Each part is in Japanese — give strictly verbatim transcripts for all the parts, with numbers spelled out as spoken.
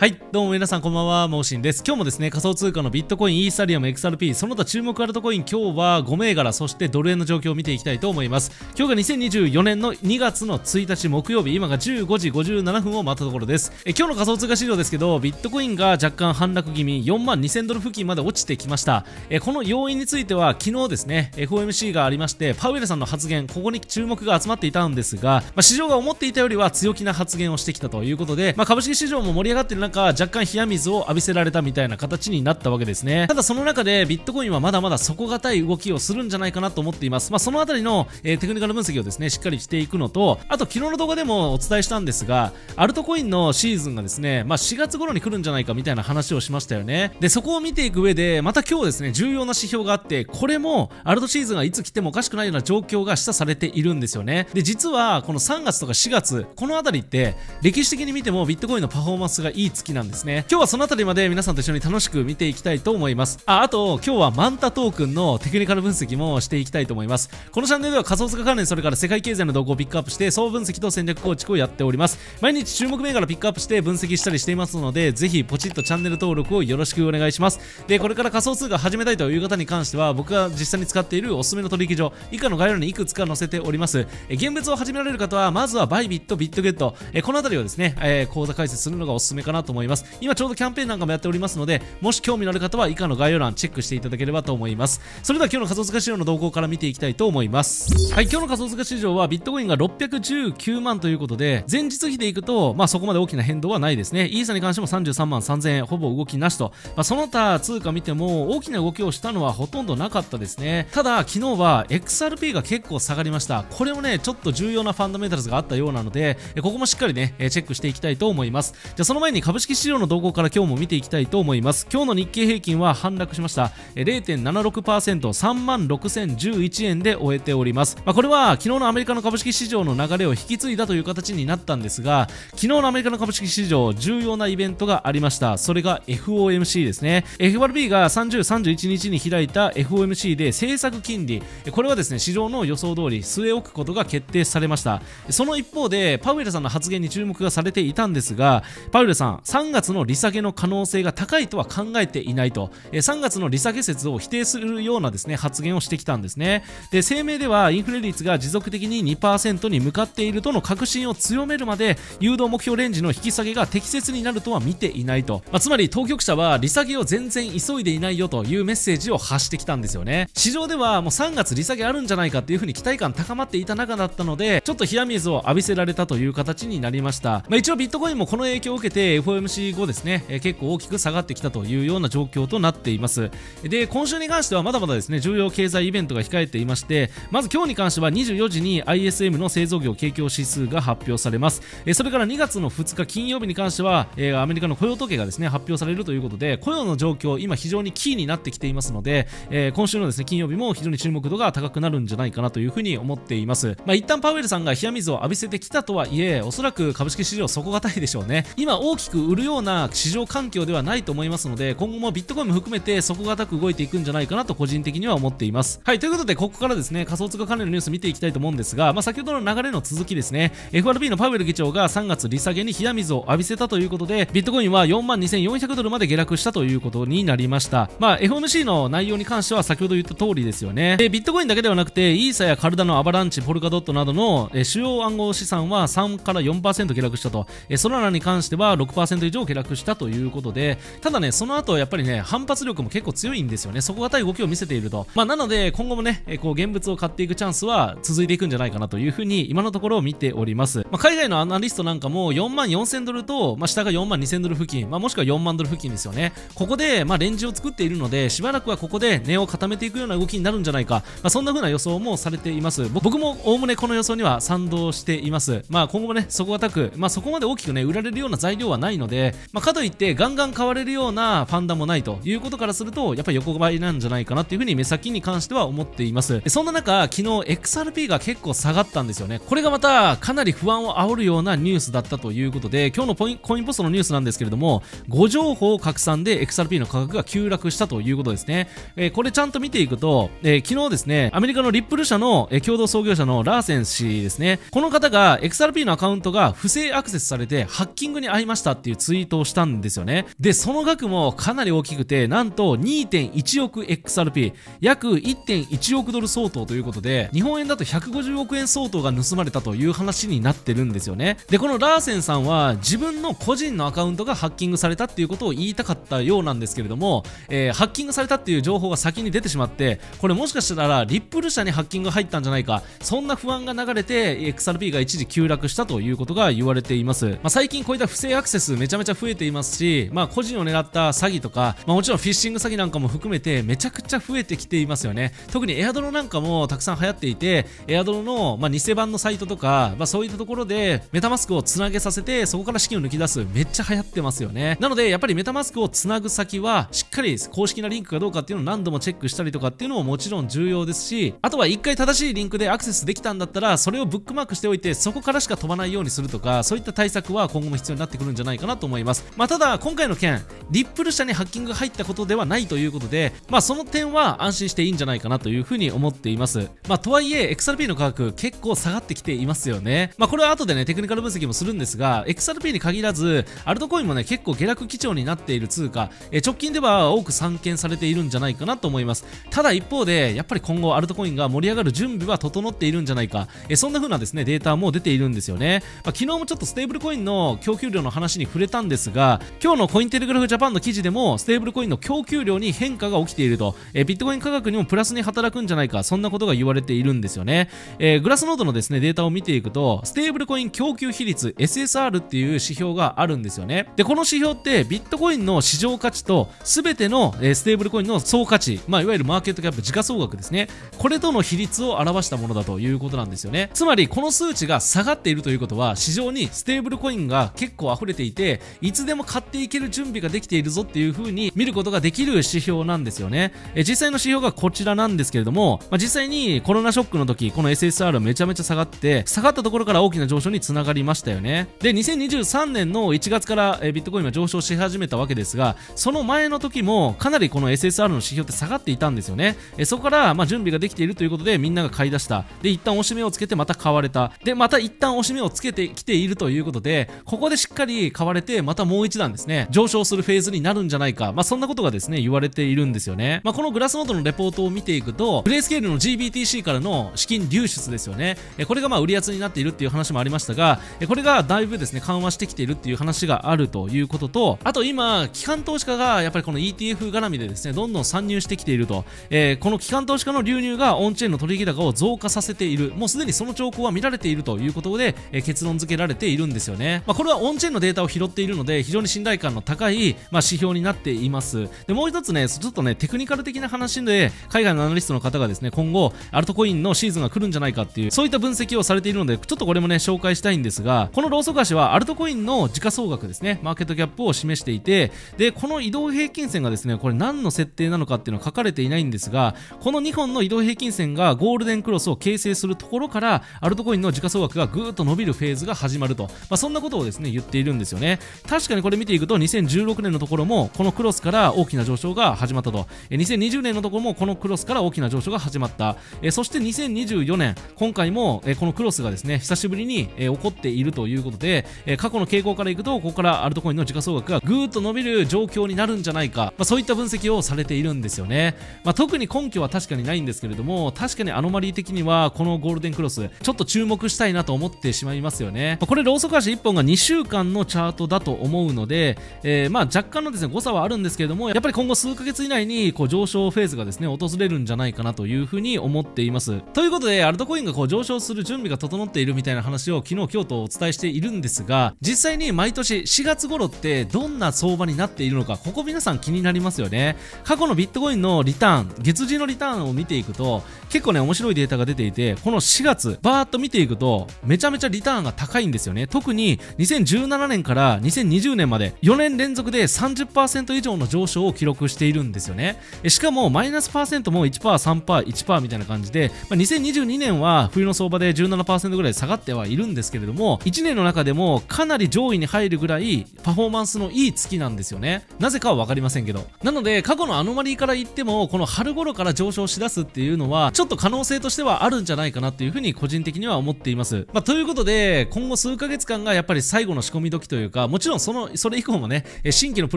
はい、どうも皆さんこんばんは、モーシンです。今日もですね、仮想通貨のビットコイン、イーサリアム、エックスアールピー、その他注目アルトコイン、今日はご銘柄、そしてドル円の状況を見ていきたいと思います。今日がにせんにじゅうよねんのにがつのついたち木曜日、今がじゅうごじごじゅうななふんを待ったところです。え今日の仮想通貨市場ですけど、ビットコインが若干反落気味、よんまんにせんドル付近まで落ちてきました。えこの要因については、昨日ですね、エフオーエムシー がありまして、パウエルさんの発言、ここに注目が集まっていたんですが、まあ、市場が思っていたよりは強気な発言をしてきたということで、まあ、株式市場も盛り上がっている中若干冷や水を浴びせられたみたいな形になったわけですね。ただその中でビットコインはまだまだ底堅い動きをするんじゃないかなと思っています。まあ、そのあたりの、えー、テクニカル分析をですねしっかりしていくのと、あと昨日の動画でもお伝えしたんですが、アルトコインのシーズンがですね、まあ、しがつ頃に来るんじゃないかみたいな話をしましたよね。でそこを見ていく上でまた今日ですね重要な指標があって、これもアルトシーズンがいつ来てもおかしくないような状況が示唆されているんですよね。で実はこのさんがつとかしがつ、このあたりって歴史的に見てもビットコインのパフォーマンスがいい月なんですね。今日はそのあたりまで皆さんと一緒に楽しく見ていきたいと思います。あ、あと今日はマンタトークンのテクニカル分析もしていきたいと思います。このチャンネルでは仮想通貨関連、それから世界経済の動向をピックアップして総分析と戦略構築をやっております。毎日注目銘柄ピックアップして分析したりしていますので、ぜひポチッとチャンネル登録をよろしくお願いします。でこれから仮想通貨始めたいという方に関しては、僕が実際に使っているおすすめの取引所、以下の概要欄にいくつか載せております。え現物を始められる方はまずはバイビット、ビットゲット、えこのあたりをですね、えー、口座開設するのがおすすめかなとと思います。今ちょうどキャンペーンなんかもやっておりますので、もし興味のある方は以下の概要欄チェックしていただければと思います。それでは今日の仮想通貨市場の動向から見ていきたいと思います。はい、今日の仮想通貨市場はビットコインがろっぴゃくじゅうきゅうまんということで、前日比でいくとまあそこまで大きな変動はないですね。イーサに関してもさんじゅうさんまんさんぜんえん、ほぼ動きなしと、まあ、その他通貨見ても大きな動きをしたのはほとんどなかったですね。ただ昨日は エックスアールピー が結構下がりました。これもねちょっと重要なファンダメンタルズがあったようなので、ここもしっかりねチェックしていきたいと思います。じゃあその前に株株式市場の動向から今日も見ていきたいと思います。今日の日経平均は反落しました。 れいてんななろくパーセント、 さんまんろくせんじゅういちえんで終えております。まあ、これは昨日のアメリカの株式市場の流れを引き継いだという形になったんですが、昨日のアメリカの株式市場、重要なイベントがありました。それが エフオーエムシー ですね。 エフアールビー がさんじゅう、さんじゅういちにちに開いた エフオーエムシー で政策金利、これはですね市場の予想通り据え置くことが決定されました。その一方でパウエルさんの発言に注目がされていたんですが、パウエルさんさんがつの利下げの可能性が高いとは考えていないと、さんがつの利下げ説を否定するようなですね発言をしてきたんですね。で声明では、インフレ率が持続的に にパーセント に向かっているとの確信を強めるまで誘導目標レンジの引き下げが適切になるとは見ていないと、まあ、つまり当局者は利下げを全然急いでいないよというメッセージを発してきたんですよね。市場ではもうさんがつ利下げあるんじゃないかっていう風に期待感高まっていた中だったので、ちょっと冷や水を浴びせられたという形になりました。まあ、一応ビットコインもこの影響を受けて エフオーエム後ですね、えー、結構大きく下がってきたというような状況となっています。で今週に関してはまだまだですね重要経済イベントが控えていまして、まず今日に関してはにじゅうよじに アイエスエム の製造業景況指数が発表されます。えー、それからにがつのふつか金曜日に関しては、えー、アメリカの雇用統計がですね発表されるということで、雇用の状況今非常にキーになってきていますので、えー、今週のですね金曜日も非常に注目度が高くなるんじゃないかなというふうに思っています。まあ、一旦パウエルさんが冷や水を浴びせてきたとはいえ、おそらく株式市場底堅いでしょうね。今大きく売るような市場環境ではないと思いますので、今後もビットコインも含めて底堅く動いていくんじゃないかなと個人的には思っています。はい、ということでここからですね仮想通貨関連のニュース見ていきたいと思うんですが、まあ、先ほどの流れの続きですね。 エフアールビー のパウエル議長がさんがつ利下げに冷や水を浴びせたということで、ビットコインは よんまんにせんよんひゃくドルまで下落したということになりました。まあ、エフオーエムシー の内容に関しては先ほど言った通りですよね。でビットコインだけではなくて、イーサやカルダのアバランチ、ポルカドットなどの主要暗号資産はさんからよんパーセント 下落したと、ソラナに関しては ろくパーセント 以上下落したということで、ただねその後やっぱりね反発力も結構強いんですよね。底堅い動きを見せていると、まあ、なので今後もねこう現物を買っていくチャンスは続いていくんじゃないかなというふうに今のところを見ております。まあ、海外のアナリストなんかもよんまんよんせんドルと、まあ、下がよんまんにせんドル付近、まあ、もしくはよんまんドル付近ですよね。ここでまあレンジを作っているので、しばらくはここで値を固めていくような動きになるんじゃないか、まあ、そんな風な予想もされています。僕もおおむねこの予想には賛同しています。まあ、今後もね底堅く、まあ、そこまで大きくね売られるような材料はないので、まあ、かといってガンガン買われるようなファンダもないということからすると、やっぱり横ばいなんじゃないかなっていうふうに目先に関しては思っています。そんな中昨日 エックスアールピー が結構下がったんですよね。これがまたかなり不安を煽るようなニュースだったということで、今日のポインコインポストのニュースなんですけれども、誤情報拡散で エックスアールピー の価格が急落したということですね。えー、これちゃんと見ていくと、えー、昨日ですねアメリカのリップル社の、えー、共同創業者のラーセン氏ですね、この方が エックスアールピー のアカウントが不正アクセスされてハッキングに遭いましたっていうっていうツイートをしたんですよね。で、その額もかなり大きくて、なんと にてんいちおくエックスアールピー、約 いってんいちおくドル相当ということで、日本円だとひゃくごじゅうおくえん相当が盗まれたという話になってるんですよね。で、このラーセンさんは自分の個人のアカウントがハッキングされたっていうことを言いたかったようなんですけれども、えー、ハッキングされたっていう情報が先に出てしまって、これもしかしたらリップル社にハッキングが入ったんじゃないか、そんな不安が流れて エックスアールピー が一時急落したということが言われています。まあ、最近こういった不正アクセスめちゃめちゃ増えていますし、まあ、個人を狙った詐欺とか、まあ、もちろんフィッシング詐欺なんかも含めてめちゃくちゃ増えてきていますよね。特にエアドロなんかもたくさん流行っていて、エアドロの、まあ、偽版のサイトとか、まあ、そういったところでメタマスクをつなげさせてそこから資金を抜き出す、めっちゃ流行ってますよね。なのでやっぱりメタマスクをつなぐ先はしっかり公式なリンクかどうかっていうのを何度もチェックしたりとかっていうのももちろん重要ですし、あとは一回正しいリンクでアクセスできたんだったらそれをブックマークしておいてそこからしか飛ばないようにするとか、そういった対策は今後も必要になってくるんじゃないかなと思います。まあ、ただ今回の件、リップル社にハッキングが入ったことではないということで、まあ、その点は安心していいんじゃないかなというふうに思っています。まあ、とはいえ エックスアールピー の価格結構下がってきていますよね。まあ、これは後でねテクニカル分析もするんですが、 エックスアールピー に限らずアルトコインもね結構下落基調になっている通貨、え直近では多く散見されているんじゃないかなと思います。ただ一方でやっぱり今後アルトコインが盛り上がる準備は整っているんじゃないか、えそんな風なですねデータも出ているんですよね。まあ、昨日もちょっとステーブルコインの供給量の話に触れたんですが、今日のコインテレグラフジャパンの記事でもステーブルコインの供給量に変化が起きていると、えビットコイン価格にもプラスに働くんじゃないか、そんなことが言われているんですよね。えー、グラスノードのですねデータを見ていくと、ステーブルコイン供給比率 エスエスアール っていう指標があるんですよね。でこの指標ってビットコインの市場価値と全ての、えー、ステーブルコインの総価値、まあ、いわゆるマーケットキャップ時価総額ですね、これとの比率を表したものだということなんですよね。つまりこの数値が下がっているということは、市場にステーブルコインが結構溢れていて、いつでも買っていける準備ができているぞっていう風に見ることができる指標なんですよね。え実際の指標がこちらなんですけれども、まあ、実際にコロナショックの時この エスエスアール はめちゃめちゃ下がって下がったところから大きな上昇につながりましたよね。でにせんにじゅうさんねんのいちがつからえビットコインは上昇し始めたわけですが、その前の時もかなりこの エスエスアール の指標って下がっていたんですよね。えそこからまあ準備ができているということでみんなが買い出した。で一旦押し目をつけてまた買われた。でまた一旦押し目をつけてきているということで、ここでしっかり買われてまたもう一段ですね上昇するフェーズになるんじゃないか、まあ、そんなことがですね言われているんですよね。まあ、このグラスノートのレポートを見ていくと、グレースケールの ジービーティーシー からの資金流出ですよね。えこれがまあ売り圧になっているっていう話もありましたが、えこれがだいぶですね緩和してきているっていう話があるということと、あと今機関投資家がやっぱりこの イーティーエフ 絡みでですねどんどん参入してきていると、えー、この機関投資家の流入がオンチェーンの取引高を増加させている、もうすでにその兆候は見られているということで、えー、結論付けられているんですよね。まあ、これはオンチェーンのデータを拾っているので非常に信頼感の高い、まあ、指標になっています。でもう一つねちょっとねテクニカル的な話で海外のアナリストの方がですね今後アルトコインのシーズンが来るんじゃないかっていうそういった分析をされているので、ちょっとこれもね紹介したいんですが、このローソク足はアルトコインの時価総額ですねマーケットキャップを示していて、でこの移動平均線がですねこれ何の設定なのかっていうのは書かれていないんですが、このにほんの移動平均線がゴールデンクロスを形成するところからアルトコインの時価総額がぐーっと伸びるフェーズが始まると、まあ、そんなことをですね言っているんですよね。確かにこれ見ていくとにせんじゅうろくねんのところもこのクロスから大きな上昇が始まったと、にせんにじゅうねんのところもこのクロスから大きな上昇が始まった。えそしてにせんにじゅうよねん今回もえこのクロスがですね久しぶりにえ起こっているということで、え過去の傾向からいくとここからアルトコインの時価総額がぐーっと伸びる状況になるんじゃないか、まあ、そういった分析をされているんですよね。まあ、特に根拠は確かにないんですけれども、確かにアノマリー的にはこのゴールデンクロスちょっと注目したいなと思ってしまいますよね。まあ、これローソク足いっぽんがにしゅうかんのチャートだと思うので、えー、まあ若干のですね誤差はあるんですけれども、やっぱり今後数ヶ月以内にこう上昇フェーズがですね訪れるんじゃないかなというふうに思っています。ということでアルトコインがこう上昇する準備が整っているみたいな話を昨日今日とお伝えしているんですが、実際に毎年しがつ頃ってどんな相場になっているのか、ここ皆さん気になりますよね。過去のビットコインのリターン月次のリターンを見ていくと結構ね面白いデータが出ていて、このしがつバーッと見ていくとめちゃめちゃリターンが高いんですよね。特ににせんじゅうななねんからにせんにじゅうねんまでよねん連続で さんじゅっパーセント 以上の上昇を記録しているんですよね。しかもマイナスパーセントも いちパーセント、さんパーセント、いちパーセント みたいな感じで、まあ、にせんにじゅうにねんは冬の相場で じゅうななパーセント ぐらい下がってはいるんですけれども、いちねんの中でもかなり上位に入るぐらいパフォーマンスのいい月なんですよね。なぜかは分かりませんけど、なので過去のアノマリーから言ってもこの春頃から上昇しだすっていうのはちょっと可能性としてはあるんじゃないかなっていうふうに個人的には思っています。まあ、ということで今後数ヶ月間がやっぱり最後の仕込み時というか、か、もちろんそのそれ以降もね新規のプ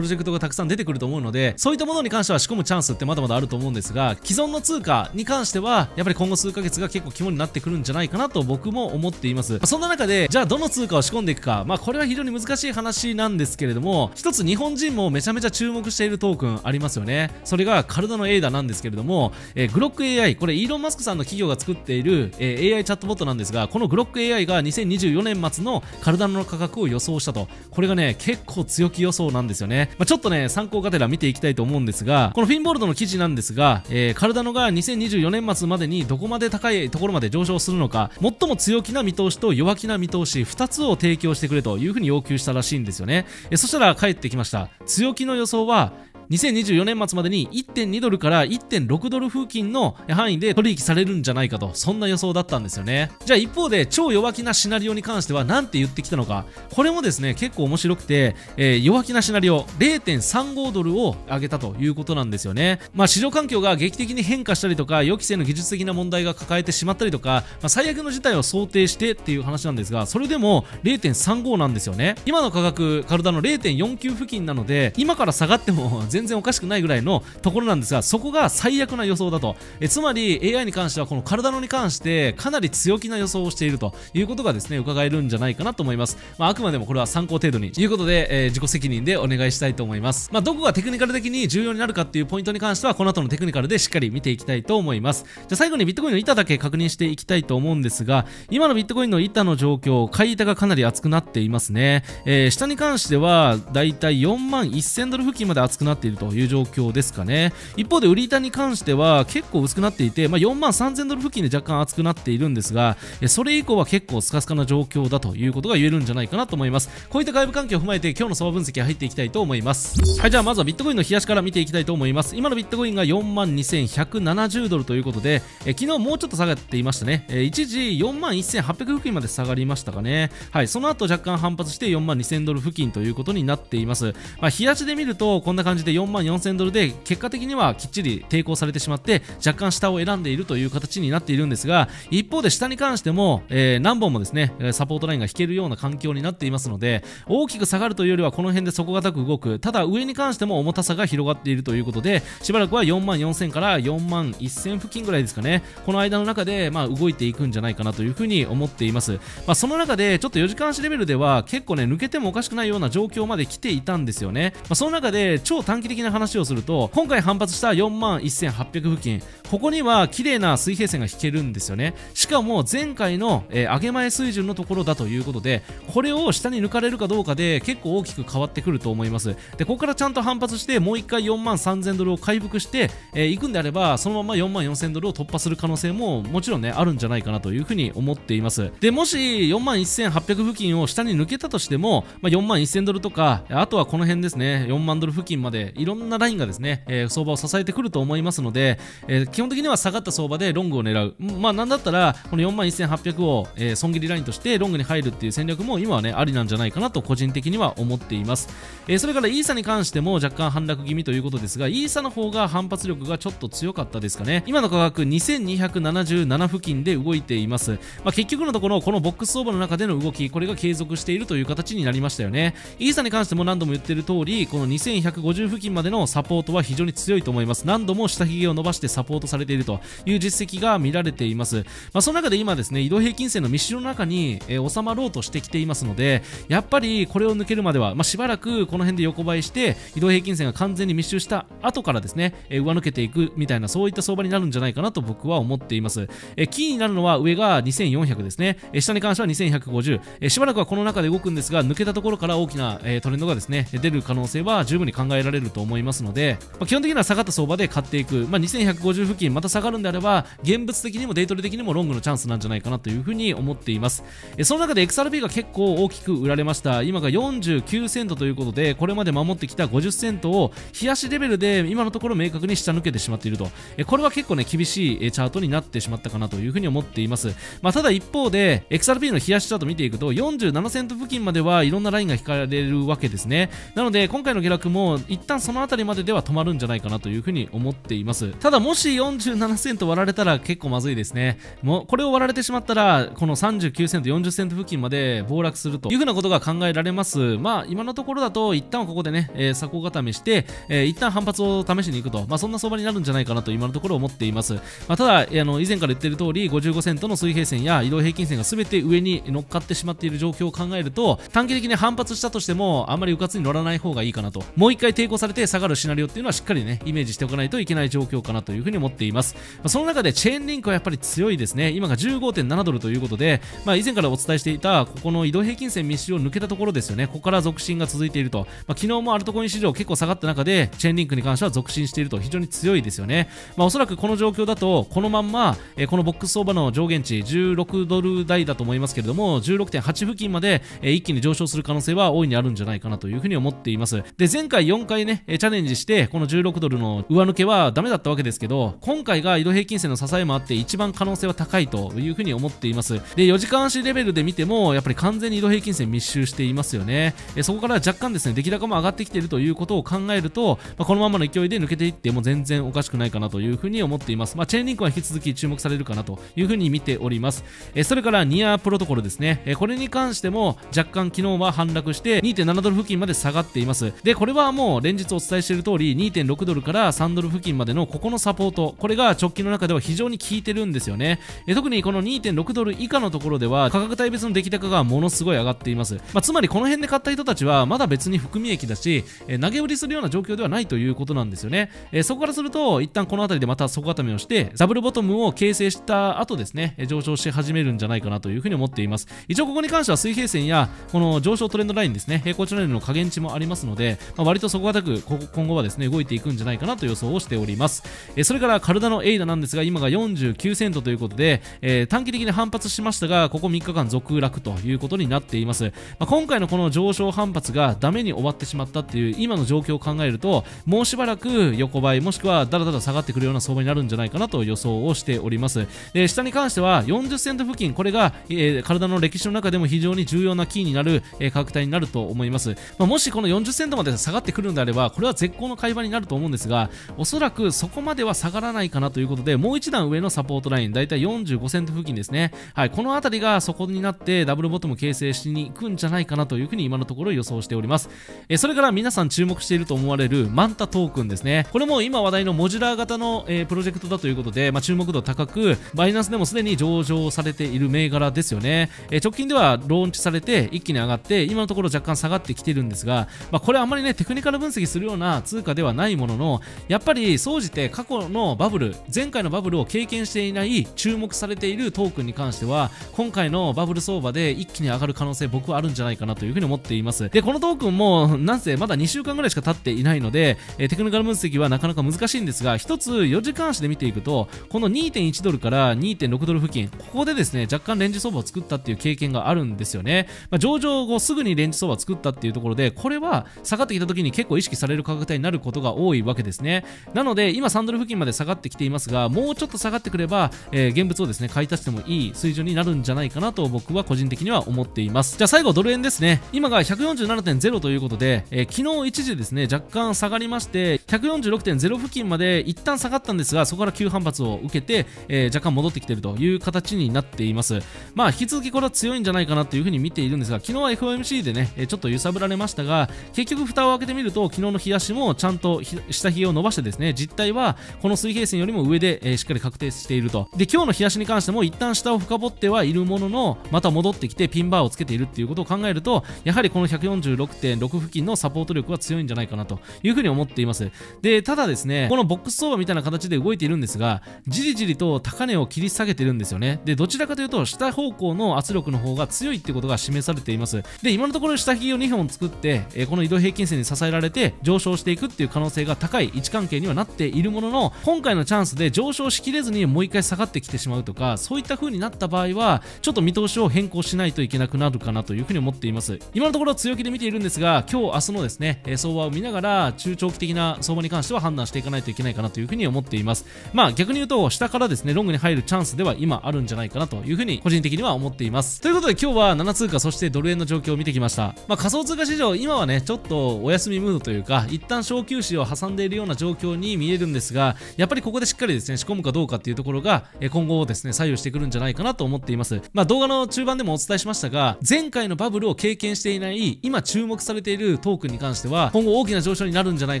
ロジェクトがたくさん出てくると思うので、そういったものに関しては仕込むチャンスってまだまだあると思うんですが、既存の通貨に関してはやっぱり今後数ヶ月が結構肝になってくるんじゃないかなと僕も思っています。そんな中でじゃあどの通貨を仕込んでいくか、まあこれは非常に難しい話なんですけれども、一つ日本人もめちゃめちゃ注目しているトークンありますよね。それが体のエイダなんですけれども、えー、グロック エーアイ、 これイーロン・マスクさんの企業が作っている、えー、エーアイ チャットボットなんですが、このグロック エーアイ がにせんにじゅうよねんまつの体の価格を予想したと。これがね結構強気予想なんですよね。まあ、ちょっとね参考がてら見ていきたいと思うんですが、このフィンボルドの記事なんですが、えー、体のがにせんにじゅうよねんまつまでにどこまで高いところまで上昇するのか、最も強気な見通しと弱気な見通しふたつを提供してくれというふうに要求したらしいんですよね。えー、そしたら返ってきました。強気の予想はにせんにじゅうよねんまつまでに いってんにドルから いってんろくドル付近の範囲で取引されるんじゃないかと、そんな予想だったんですよね。じゃあ一方で超弱気なシナリオに関しては何て言ってきたのか、これもですね結構面白くて、えー、弱気なシナリオ れいてんさんごドルを上げたということなんですよね。まあ市場環境が劇的に変化したりとか、予期せぬ技術的な問題が抱えてしまったりとか、まあ、最悪の事態を想定してっていう話なんですが、それでも れいてんさんご なんですよね。今の価格体の れいてんよんきゅう 付近なので、今から下がっても全然おかしくないぐらいのところなんですが、そこが最悪な予想だと。えつまり エーアイ に関してはこの体のに関してかなり強気な予想をしているということがですね伺えるんじゃないかなと思います。まあ、あくまでもこれは参考程度にということで、えー、自己責任でお願いしたいと思います。まあ、どこがテクニカル的に重要になるかっていうポイントに関してはこの後のテクニカルでしっかり見ていきたいと思います。じゃあ最後にビットコインの板だけ確認していきたいと思うんですが、今のビットコインの板の状況、買い板がかなり厚くなっていますね。えー、下に関してはだいたいよんまんせんドル付近まで厚くなっているという状況ですかね。一方で売り板に関しては結構薄くなっていて、まあ、よんまんさんぜんドル付近で若干厚くなっているんですが、それ以降は結構スカスカな状況だということが言えるんじゃないかなと思います。こういった外部環境を踏まえて今日の相場分析入っていきたいと思います。はい、じゃあまずはビットコインの冷やしから見ていきたいと思います。今のビットコインがよんまんにせんひゃくななじゅうドルということで、え昨日もうちょっと下がっていましたね。え一時よんまんせんはっぴゃく付近まで下がりましたかね。はい、その後若干反発してよんまんにせんドル付近ということになっています。まあ、冷やしで見るとこんな感じでよんまんよんせんドルで結果的にはきっちり抵抗されてしまって若干下を選んでいるという形になっているんですが、一方で下に関しても、えー、何本もですねサポートラインが引けるような環境になっていますので、大きく下がるというよりはこの辺で底堅く動く。ただ上に関しても重たさが広がっているということで、しばらくはよんまんよんせんからよんまんせん付近ぐらいですかね。この間の中でまあ動いていくんじゃないかなというふうに思っています。まあ、その中でちょっとよじかん足レベルでは結構ね抜けてもおかしくないような状況まで来ていたんですよね。まあ、その中で超短期的な話をすると、今回反発したよんまんせんはっぴゃく付近、ここには綺麗な水平線が引けるんですよね。しかも前回の、えー、上げ前水準のところだということで、これを下に抜かれるかどうかで結構大きく変わってくると思います。でここからちゃんと反発してもういっかいよんまんさんぜんドルを回復してい、えー、くんであれば、そのままよんまんよんせんドルを突破する可能性ももちろんねあるんじゃないかなというふうに思っています。でもしよんまんせんはっぴゃく付近を下に抜けたとしても、まあ、よんまんせんドルとか、あとはこの辺ですねよんまんドル付近までいろんなラインがですね、えー、相場を支えてくると思いますので、えー、基本的には下がった相場でロングを狙う。まあなんだったらこのよんまんせんはっぴゃくを、えー、損切りラインとしてロングに入るっていう戦略も今はねありなんじゃないかなと個人的には思っています。えー、それからイーサに関しても若干反落気味ということですが、イーサの方が反発力がちょっと強かったですかね。今の価格にせんにひゃくななじゅうなな付近で動いています。まあ、結局のところこのボックス相場の中での動き、これが継続しているという形になりましたよね。イーサに関しても何度も言っている通り、このにせんひゃくごじゅう付近までのサポートは非常に強いと思います。何度も下髭を伸ばしてサポートされているという実績が見られています。まあ、その中で今ですね移動平均線の密集の中に、えー、収まろうとしてきていますので、やっぱりこれを抜けるまでは、まあ、しばらくこの辺で横ばいして移動平均線が完全に密集した後からですね、えー、上抜けていくみたいな、そういった相場になるんじゃないかなと僕は思っています。えー、キーになるのは上がにせんよんひゃくですね。えー、下に関してはにせんひゃくごじゅう、えー、しばらくはこの中で動くんですが、抜けたところから大きな、えー、トレンドがですね出る可能性は十分に考えられると思いますので、まあ、基本的には下がった相場で買っていく、まあ、にせんひゃくごじゅう付近また下がるんであれば現物的にもデイトレ的にもロングのチャンスなんじゃないかなというふうに思っています。えその中で エックスアールピー が結構大きく売られました。今がよんじゅうきゅうセントということで、これまで守ってきたごじゅっセントを冷やしレベルで今のところ明確に下抜けてしまっていると、えこれは結構ね厳しいチャートになってしまったかなというふうに思っています。まあ、ただ一方で エックスアールピー の冷やしチャート見ていくとよんじゅうななセント付近まではいろんなラインが引かれるわけですね。なので今回の下落も一旦その辺りまででは止まるんじゃないかなというふうに思っています。ただもしよんじゅうななセント割られたら結構まずいですね。もうこれを割られてしまったらこのさんじゅうきゅうセントよんじゅっセント付近まで暴落するというふうなことが考えられます。まあ今のところだと一旦ここでね、えー、底固めして、えー、一旦反発を試しに行くと、まあ、そんな相場になるんじゃないかなと今のところ思っています。まあ、ただあの以前から言っている通りごじゅうごセントの水平線や移動平均線が全て上に乗っかってしまっている状況を考えると短期的に反発したとしてもあんまりうかつに乗らない方がいいかなと、もう一回抵抗されて下がるシナリオっていうのはしっかりねイメージしておかないといけない状況かなというふうに思っています。まあ、その中でチェーンリンクはやっぱり強いですね。今が じゅうごてんななドルということで、まあ、以前からお伝えしていたここの移動平均線密集を抜けたところですよね。ここから続伸が続いていると、まあ、昨日もアルトコイン市場結構下がった中でチェーンリンクに関しては続伸していると非常に強いですよね。まあ、おそらくこの状況だとこのまんま、えー、このボックス相場の上限値じゅうろくドル台だと思いますけれども じゅうろくてんはち 付近まで、えー、一気に上昇する可能性は大いにあるんじゃないかなというふうに思っています。で前回よんかいねチャレンジしてこのじゅうろくドルの上抜けはダメだったわけですけど、今回が移動平均線の支えもあって一番可能性は高いというふうに思っています。でよじかん足レベルで見てもやっぱり完全に移動平均線密集していますよね。えそこから若干ですね出来高も上がってきているということを考えると、まあ、このままの勢いで抜けていっても全然おかしくないかなというふうに思っています。まあ、チェーンリンクは引き続き注目されるかなというふうに見ております。えそれからニアプロトコルですね。えこれに関しても若干昨日は反落して にてんななドル付近まで下がっています。でこれはもう連日お伝えしている通り にてんろくドルからさんドル付近までのここのサポート、これが直近の中では非常に効いてるんですよね。え特にこの にてんろくドル以下のところでは価格帯別の出来高がものすごい上がっています。まあ、つまりこの辺で買った人たちはまだ別に含み益だし、え投げ売りするような状況ではないということなんですよね。えそこからすると一旦この辺りでまた底固めをしてダブルボトムを形成した後ですね上昇し始めるんじゃないかなというふうに思っています。一応ここに関しては水平線やこの上昇トレンドラインですね、平行トレンドの下限値もありますので、まあ、割と底堅く今後はですね動いていくんじゃないかなと予想をしております。えそれからカルダのエイダなんですが今がよんじゅうきゅうセントということで、えー、短期的に反発しましたがここみっかかん続落ということになっています。まあ、今回のこの上昇反発がダメに終わってしまったっていう今の状況を考えるともうしばらく横ばいもしくはだらだら下がってくるような相場になるんじゃないかなと予想をしております。で下に関してはよんじゅっセント付近、これが、えー、体の歴史の中でも非常に重要なキーになる、えー、価格帯になると思います。まあ、もしこのよんじゅっセントまで下がってくるのであればこれは絶好の買い場になると思うんですが、おそらくそこまでは下がらないかなということでもう一段上のサポートラインだいたいよんじゅうごセント付近ですね。はい、この辺りがそこになってダブルボトム形成しに行くんじゃないかなというふうに今のところ予想しております。えそれから皆さん注目していると思われるマンタトークンですね。これも今話題のモジュラー型の、えー、プロジェクトだということで、まあ、注目度高くバイナンスでもすでに上場されている銘柄ですよね。え直近ではローンチされて一気に上がって今のところ若干下がってきているんですが、まあ、これあまりねテクニカル分析するような通貨ではないもののやっぱり総じて過去のバブル、前回のバブルを経験していない注目されているトークンに関しては今回のバブル相場で一気に上がる可能性僕はあるんじゃないかなというふうに思っています。でこのトークンもなんせまだにしゅうかんぐらいしか経っていないのでテクニカル分析はなかなか難しいんですが、一つよじかん足で見ていくとこの にてんいちドルから にてんろくドル付近、ここでですね若干レンジ相場を作ったっていう経験があるんですよね。まあ、上場後すぐにレンジ相場を作ったっていうところでこれは下がってきた時に結構意識される価格帯になることが多いわけですね。なので今さんドル付近まで下がってきていますがもうちょっと下がってくれば、えー、現物をですね買い足してもいい水準になるんじゃないかなと僕は個人的には思っています。じゃあ最後ドル円ですね。今が ひゃくよんじゅうななてんゼロ ということで、えー、昨日一時ですね若干下がりまして ひゃくよんじゅうろくてんゼロ 付近まで一旦下がったんですがそこから急反発を受けて、えー、若干戻ってきているという形になっています。まあ引き続きこれは強いんじゃないかなというふうに見ているんですが、昨日は エフオーエムシー でねちょっと揺さぶられましたが結局蓋を開けてみると昨日の日足もちゃんと下髭を伸ばしてですね実態はこの水平線よりも上で、えー、しっかり確定していると。で今日の日足に関しても一旦下を深掘ってはいるもののまた戻ってきてピンバーをつけているっていうことを考えるとやはりこの ひゃくよんじゅうろくてんろく 付近のサポート力は強いんじゃないかなというふうに思っています。でただですねこのボックス相場みたいな形で動いているんですがじりじりと高値を切り下げてるんですよね。でどちらかというと下方向の圧力の方が強いってことが示されています。で今のところ下髭をにほん作って、えー、この移動平均線に支えられて上昇していくっていう可能性が高い位置関係にはなっているものの今回のチャンスで上昇しきれずにもう一回下がってきてしまうとかそういった風になった場合はちょっと見通しを変更しないといけなくなるかなという風に思っています。今のところ強気で見ているんですが今日明日のですね相場を見ながら中長期的な相場に関しては判断していかないといけないかなという風に思っています。まあ逆に言うと下からですねロングに入るチャンスでは今あるんじゃないかなという風に個人的には思っています。ということで今日はなな通貨そしてドル円の状況を見てきました。まあ仮想通貨市場今はねちょっとお休みムードといういうか一旦小休止を挟んでいるような状況に見えるんですが、やっぱりここでしっかりですね仕込むかどうかっていうところが今後ですね左右してくるんじゃないかなと思っています。まあ動画の中盤でもお伝えしましたが、前回のバブルを経験していない今注目されているトークンに関しては今後大きな上昇になるんじゃない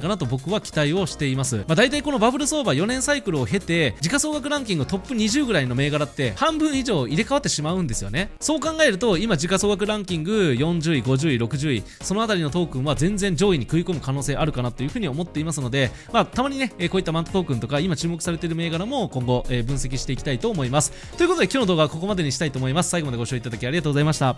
かなと僕は期待をしています。まあ大体このバブル相場よねんサイクルを経て時価総額ランキングトップにじゅうぐらいの銘柄って半分以上入れ替わってしまうんですよね。そう考えると今時価総額ランキングよんじゅういごじゅういろくじゅういそのあたりのトークンは全然上位に食い込む可能性あるかなというふうに思っていますので、まあたまにねこういったマントトークンとか今注目されている銘柄も今後分析していきたいと思います。ということで今日の動画はここまでにしたいと思います。最後までご視聴いただきありがとうございました。